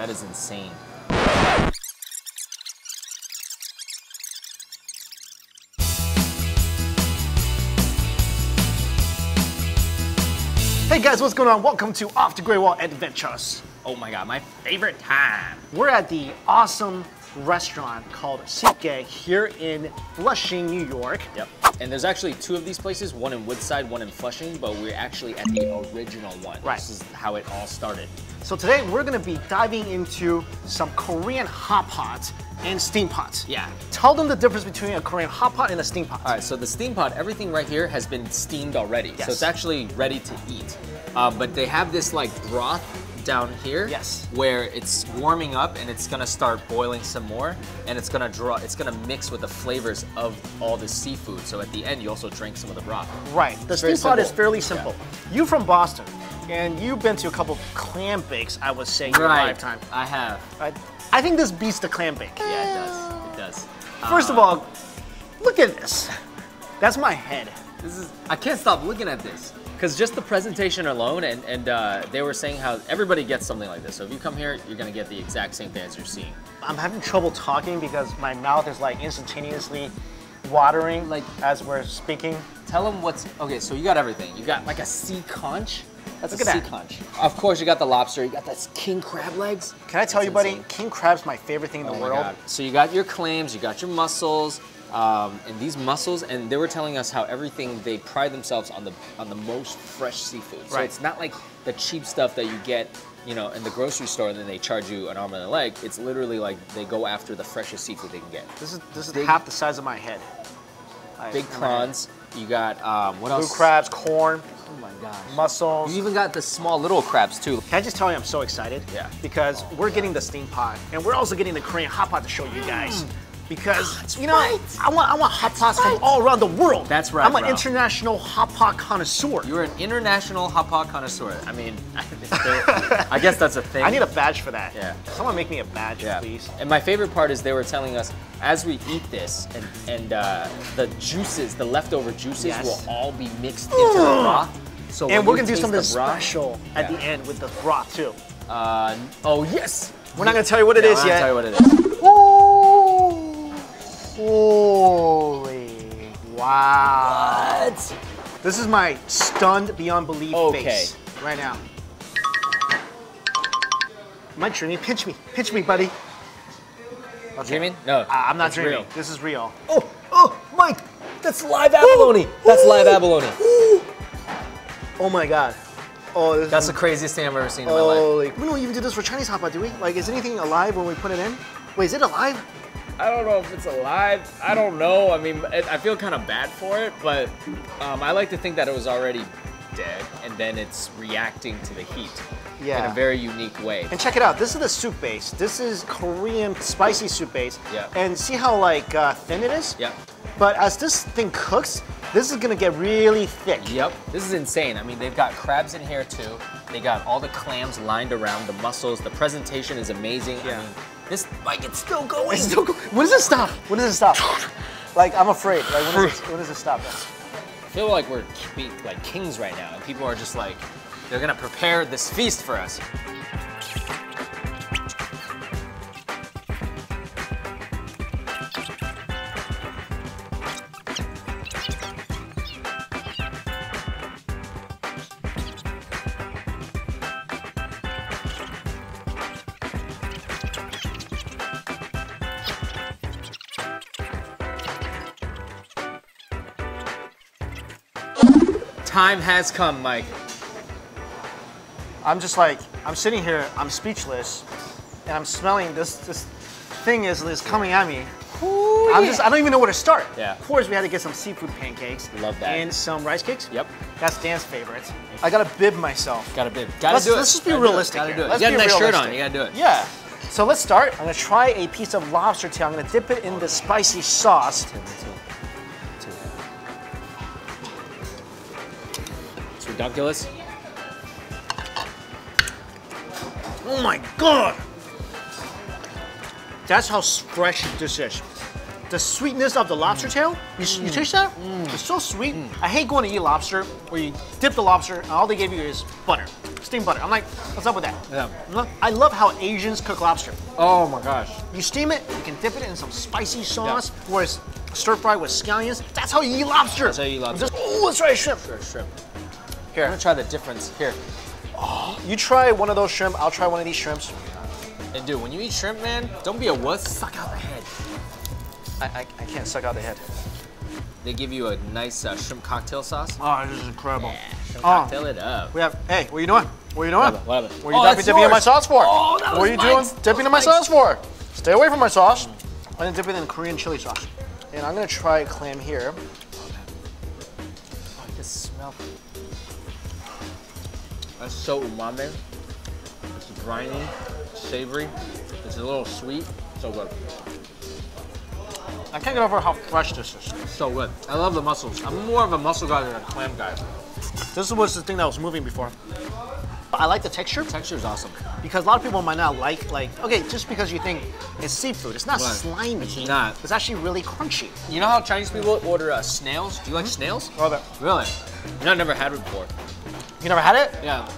That is insane. Hey guys, what's going on? Welcome to Off The Great Wall Adventures. Oh my god, my favorite time. We're at the awesome restaurant called Sitke here in Flushing, New York. Yep. And there's actually two of these places, one in Woodside, one in Flushing, but we're actually at the original one. Right. This is how it all started. So today we're gonna be diving into some Korean hot pot and steam pot. Yeah. Tell them the difference between a Korean hot pot and a steam pot. All right, so the steam pot, everything right here has been steamed already. Yes. So it's actually ready to eat. But they have this like broth down here, yes, where it's warming up and it's gonna start boiling some more, and it's gonna mix with the flavors of all the seafood. So at the end, you also drink some of the broth. Right. The steam pot is fairly simple. Yeah. You're from Boston, and you've been to a couple clam bakes, I would say, in your lifetime. I have. I think this beats the clam bake. Yeah, it does. It does. First of all, look at this. That's my head. This is. I can't stop looking at this. Because just the presentation alone, and they were saying how everybody gets something like this. So if you come here, you're gonna get the exact same thing as you're seeing. I'm having trouble talking because my mouth is like instantaneously watering like as we're speaking. Tell them what's, okay, so you got everything. You got like a sea conch. That's Look a sea that. Conch. Of course, you got the lobster. You got that king crab legs. Can I tell you, buddy, king crab's my favorite thing in the world. God. So you got your clams, you got your mussels, and these mussels, and they were telling us how everything, they pride themselves on the most fresh seafood. So it's not like the cheap stuff that you get, you know, in the grocery store and then they charge you an arm and a leg. It's literally like they go after the freshest seafood they can get. This is big, half the size of my head. Big prawns. You got what else? Blue crabs, corn. Oh my gosh. Mussels. You even got the small little crabs too. Can I just tell you I'm so excited? Yeah. Because we're getting the steam pot and we're also getting the Korean hot pot to show you guys. Because you know, I want hot pots from all around the world. That's right. I'm an international hot pot connoisseur. You're an international hot pot connoisseur. I mean, I guess that's a thing. I need a badge for that. Yeah. Someone make me a badge, please. And my favorite part is they were telling us as we eat this, and the juices, the leftover juices, will all be mixed into the broth. So and we're gonna do something special at the end with the broth too. Oh yes. We're not gonna tell you what it is yet. We're not gonna tell you what it is. Holy wow. What? This is my stunned beyond belief face right now. My dreaming, pinch me, buddy. Okay. Dreaming? No, I'm not dreaming. Real. This is real. Oh, oh, Mike, that's live abalone. Ooh. That's live abalone. Ooh. Oh my God. Oh, this that's the craziest thing I've ever seen in my life. We don't even do this for Chinese hot pot, do we? Like, is anything alive when we put it in? Wait, is it alive? I don't know if it's alive. I don't know. I mean, I feel kind of bad for it, but I like to think that it was already dead, and then it's reacting to the heat in a very unique way. And check it out. This is the soup base. This is Korean spicy soup base. Yeah. And see how like thin it is? Yeah. But as this thing cooks, this is gonna get really thick. Yep. This is insane. I mean, they've got crabs in here too. They got all the clams lined around, the mussels. The presentation is amazing. Yeah. I mean, this bike, it's still going. It's still going. When does it stop? When does it stop? Like, I'm afraid. Like, when does it stop? I feel like we're like kings right now, and people are just like, they're gonna prepare this feast for us. Time has come, Mike. I'm just like, I'm sitting here, I'm speechless, and I'm smelling this thing is coming at me. Ooh, I don't even know where to start. Yeah. Of course, we had to get some seafood pancakes. Love that. And some rice cakes. Yep. That's Dan's favorite. I gotta bib myself. Gotta bib. Gotta do it. Let's just be realistic. Gotta do it. You got a nice shirt on, you gotta do it. Yeah. So let's start. I'm gonna try a piece of lobster tail. I'm gonna dip it in the spicy sauce. Ridiculous. Oh my God! That's how fresh this is. the sweetness of the lobster tail. You taste that? It's so sweet. I hate going to eat lobster where you dip the lobster and all they gave you is butter, steamed butter. I'm like, what's up with that? Yeah. I love how Asians cook lobster. Oh my gosh. You steam it, you can dip it in some spicy sauce, where it's stir fried with scallions. That's how you eat lobster. That's how you eat lobster. Oh, let's try a shrimp. Sure, shrimp. Here, I'm gonna try the difference. Here. Oh, you try one of those shrimp, I'll try one of these shrimps. And dude, when you eat shrimp, man, don't be a wuss. Suck out the head. I can't suck out the head. They give you a nice shrimp cocktail sauce. Oh, this is incredible. Yeah, shrimp cocktail it up. We have, hey, what are you doing? What are you doing? What happened? What are you dipping in my sauce for? Oh, that was What are you dipping in my sauce for? Stay away from my sauce. I'm gonna dip it in Korean chili sauce. And I'm gonna try a clam here. Oh, I can smell it. That's so umami. It's briny, savory. It's a little sweet. So good. I can't get over how fresh this is. So good. I love the mussels. I'm more of a mussel guy than a clam guy. This was the thing that was moving before. I like the texture. Texture is awesome. Because a lot of people might not like, okay, just because you think it's seafood, it's not slimy. It's not. It's actually really crunchy. You know how Chinese people order snails? Do you like snails? Love it. Really? You know, I've never had it before. You never had it? Yeah.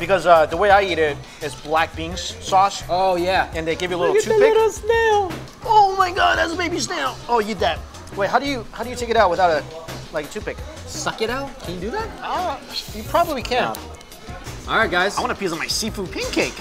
Because the way I eat it is black beans sauce. Oh yeah. And they give you a little toothpick. Look at the little snail. Oh my God, that's a baby snail. Oh, eat that. Wait, how do you take it out without a toothpick? Suck it out? Can you do that? You probably can. Yeah. All right, guys. I want a piece of my seafood pancake.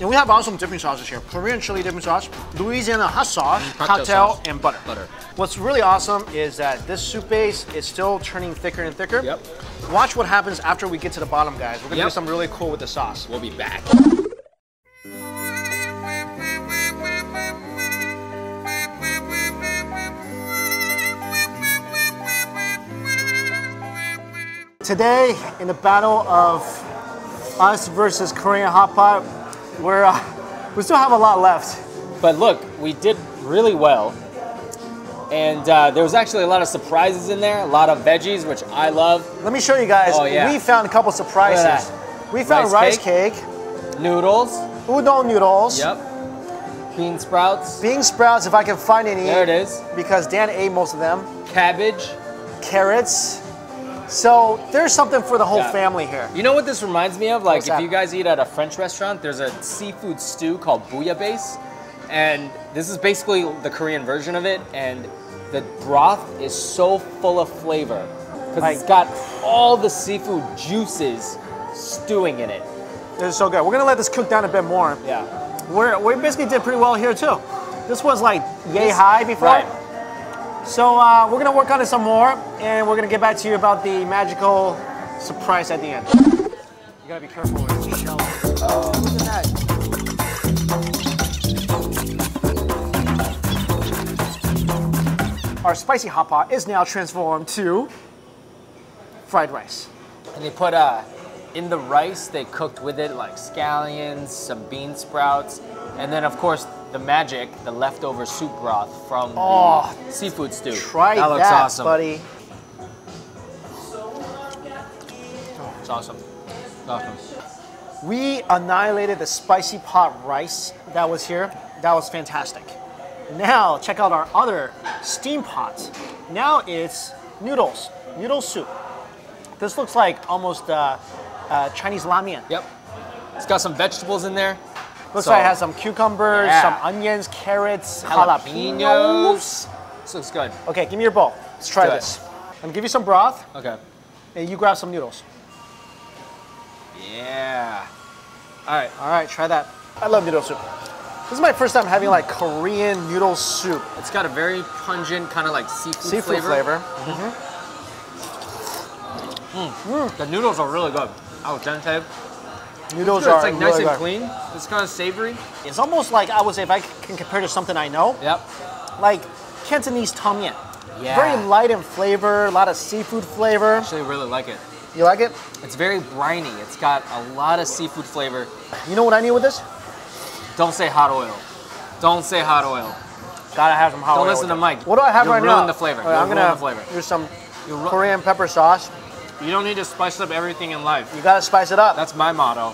And we have also some dipping sauces here. Korean chili dipping sauce, Louisiana hot sauce, cocktail, and butter. What's really awesome is that this soup base is still turning thicker and thicker. Yep. Watch what happens after we get to the bottom, guys. We're gonna do something really cool with the sauce. We'll be back. Today, in the battle of us versus Korean hot pot, we still have a lot left. But look, we did really well. And there was actually a lot of surprises in there, a lot of veggies, which I love. Let me show you guys. Oh, yeah. We found a couple surprises. We found rice cake, noodles, udon noodles. Yep. Bean sprouts. Bean sprouts, if I can find any. There it is. Because Dan ate most of them. Cabbage. Carrots. So there's something for the whole family here. You know what this reminds me of? Like if you guys eat at a French restaurant, there's a seafood stew called bouillabaisse. And this is basically the Korean version of it. And the broth is so full of flavor because it's got all the seafood juices stewing in it. This is so good. We're gonna let this cook down a bit more. Yeah. We basically did pretty well here too. This was like yay high before. Right. So we're gonna work on it some more, and we're gonna get back to you about the magical surprise at the end. You gotta be careful with the shell. Oh, look at that. Our spicy hot pot is now transformed to fried rice. And they put in the rice, they cooked with it like scallions, some bean sprouts, and then of course, the magic, the leftover soup broth from the seafood stew. Try that, looks awesome, buddy. Oh, it's awesome. It's awesome. We annihilated the spicy pot rice that was here. That was fantastic. Now, check out our other steam pot. Now it's noodles, noodle soup. This looks like almost Chinese ramen. Yep. It's got some vegetables in there. Looks like it has some cucumbers, some onions, carrots, jalapenos. This looks good. Okay, give me your bowl. Let's try this. I'm gonna give you some broth. Okay. And you grab some noodles. Yeah. All right. All right, try that. I love noodle soup. This is my first time having like Korean noodle soup. It's got a very pungent kind of like seafood flavor. The noodles are really good. Al dente. Noodles are like nice and clean. It's kind of savory. It's almost like, I would say, if I can compare to something I know. Yep. Like Cantonese tom yum. Yeah. Very light in flavor, a lot of seafood flavor. I actually really like it. You like it? It's very briny. It's got a lot of seafood flavor. You know what I need with this? Don't say hot oil. Don't say hot oil. Gotta have some hot oil. Don't listen to Mike. What do I have right now? You'll ruin the flavor. Right, I'm gonna use some Korean pepper sauce. You don't need to spice up everything in life. You gotta spice it up. That's my motto.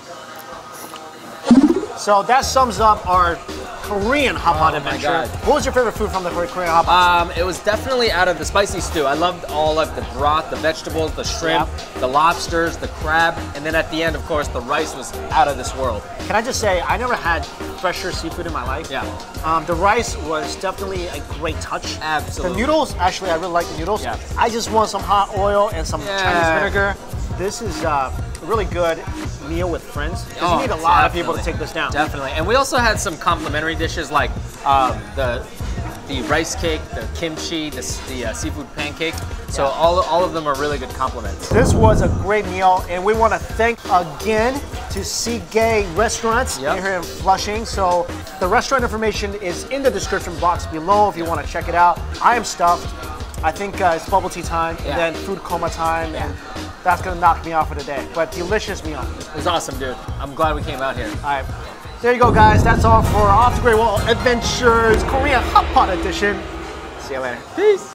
So that sums up our Korean hotpot adventure. God. What was your favorite food from the Korean hotpot? It was definitely out of the spicy stew. I loved all of the broth, the vegetables, the shrimp, the lobsters, the crab, and then at the end, of course, the rice was out of this world. Can I just say, I never had fresher seafood in my life. Yeah. The rice was definitely a great touch. Absolutely. The noodles, actually, I really like the noodles. Yeah. I just want some hot oil and some Chinese vinegar. This is a really good meal with friends. You need a lot of people to take this down. Definitely. And we also had some complimentary dishes like the rice cake, the kimchi, the seafood pancake. So all of them are really good compliments. This was a great meal, and we want to thank again to Seagay Restaurants here in Flushing. So the restaurant information is in the description box below if you want to check it out. I am stuffed. I think it's bubble tea time, and then food coma time. Yeah. And that's gonna knock me off for the day, but delicious meal. It was awesome, dude. I'm glad we came out here. All right, there you go, guys. That's all for Off the Great Wall Adventures Korea Hot Pot Edition. See you later. Peace.